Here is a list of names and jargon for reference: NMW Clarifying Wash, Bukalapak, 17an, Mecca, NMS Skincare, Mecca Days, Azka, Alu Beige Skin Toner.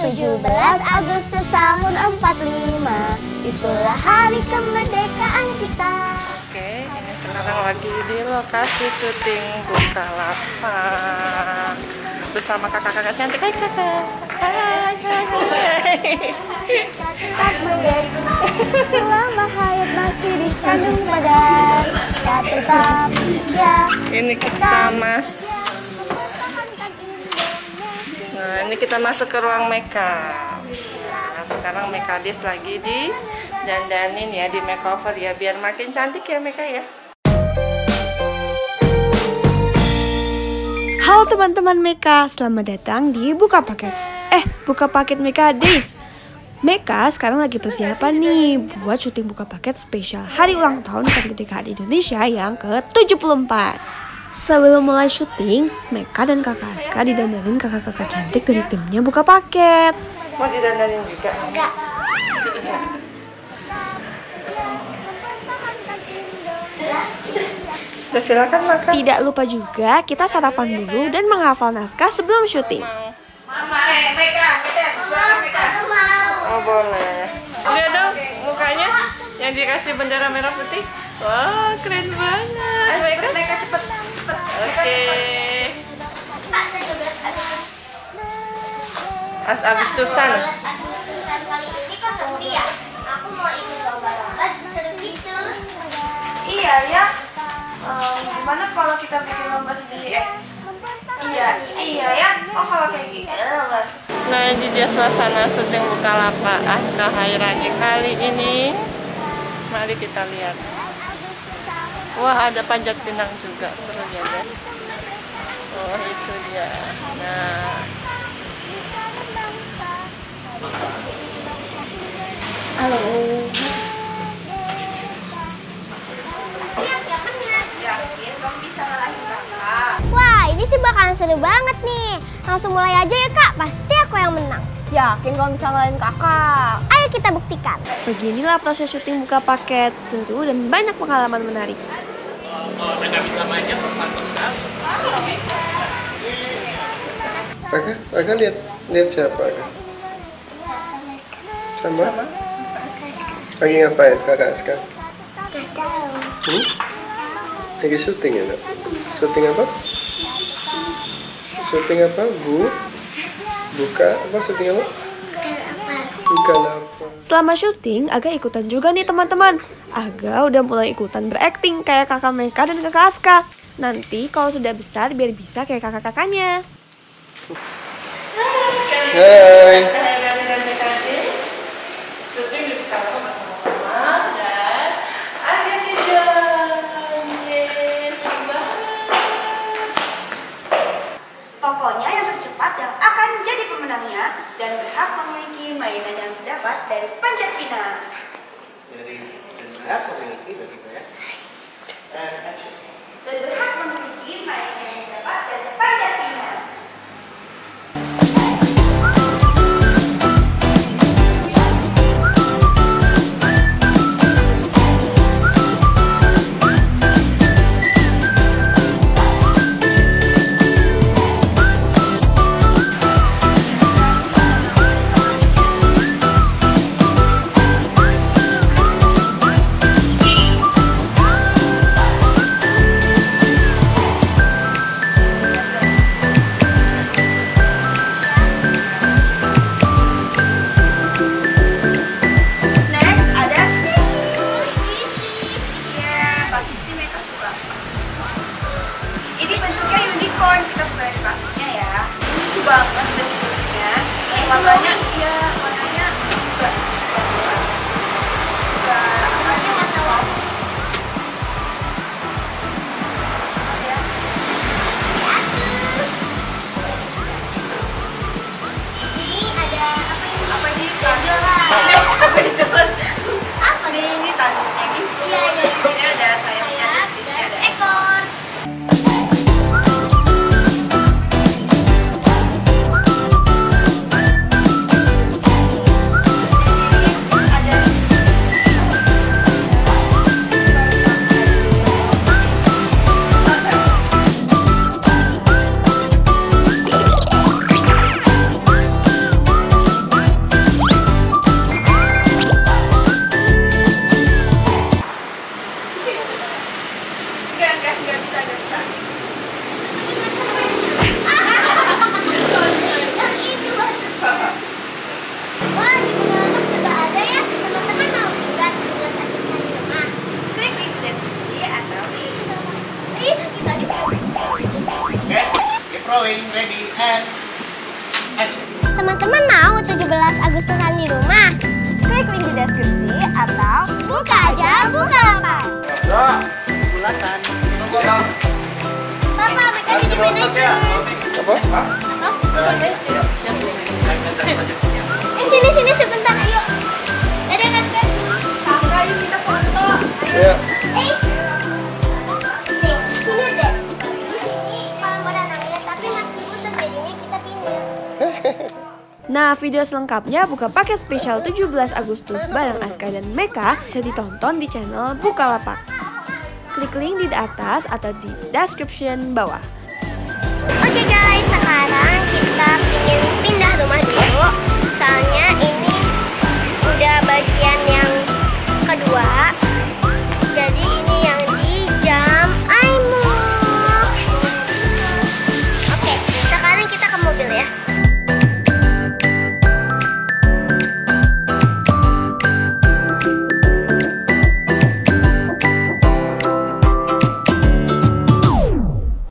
17 Agustus tahun 45, itulah hari kemerdekaan kita. Oke, ini sekarang lagi di lokasi syuting Bukalapak bersama kakak-kakak cantik. Hai kakak. Hai kakak. Selama hayat masih dikandung badan, kita tetap ya. Ini kita kita masuk ke ruang Mecca. Nah, sekarang Mecca Days lagi di dandanin ya, di makeover ya, biar makin cantik ya Mecca ya. Halo teman-teman Mecca, selamat datang di Buka Paket Mecca Days. Mecca sekarang lagi persiapan nih buat syuting Buka Paket spesial hari ulang tahun kemerdekaan Indonesia yang ke-74. Sebelum mulai syuting, Mecca dan kakak Azka didandanin kakak-kakak cantik dari timnya Buka Paket. Mau didandanin juga? Enggak. Nah, silakan makan. Tidak lupa juga kita sarapan dulu dan menghafal naskah sebelum syuting. Mama, Mecca. Oh boleh. Udah dong mukanya yang dikasih bendera merah putih. Wah, keren banget. Mecca cepet. Oke. 17 Agustusan. Kali ini kok seru ya? Aku mau ikut lomba-lomba, seru gitu. Iya ya. Gimana kalau kita bikin lomba sendiri? Iya ya. Oh kalau kayak gitu. Nah, jadi suasana syuting Bukalapak Azka Hairani kali ini. Mari kita lihat. Wah, ada panjat pinang juga, seru ya deh. Oh itu dia. Nah, halo. Yakin kamu bisa ngalahin kakak? Wah, ini sih bakalan seru banget nih. Langsung mulai aja ya kak, pasti aku yang menang. Yakin kamu bisa ngalahin kakak? Ayo kita buktikan. Beginilah proses syuting Buka Paket, seru dan banyak pengalaman menarik. Kalau mereka bisa mainnya bersantai. Kakak lihat siapa? Sama? Lagi ngapain kakak sekarang? Gak tahu. Lagi syuting ya nak? Syuting apa? Syuting apa bu? Syuting apa? Bukalapak. Selama syuting, Aga ikutan juga nih teman-teman. Aga udah mulai ikutan berakting kayak kakak Mecca dan kakak Azka. Nanti kalau sudah besar biar bisa kayak kakak-kakaknya. Hai. Pokoknya yang tercepat yang akan jadi pemenangnya dan berhak memiliki mainan yang didapat dari panjat pinang. Banget bentuknya, warnanya enggak masalah. Ya. Ini ada apa ini? Apa ini tanduknya gitu? Iya, ya. Di sini ada sayapnya, di sini ada ekor. kerusuhan di rumah? Klik link di deskripsi atau buka aja Bukalapak. Udah, bulatan. Tunggu dong. Papa, mereka jadi manajer. Apa? Manajer. Sini sebentar, ayo. Ada yang Azka? Azka, yuk kita foto. Ayo. Nah, video selengkapnya Bukalapak spesial 17 Agustus bareng Azka dan Mecca bisa ditonton di channel Bukalapak. Klik link di atas atau di description bawah. Oke guys, sekarang kita ingin pindah rumah dulu, soalnya ini udah bagiannya.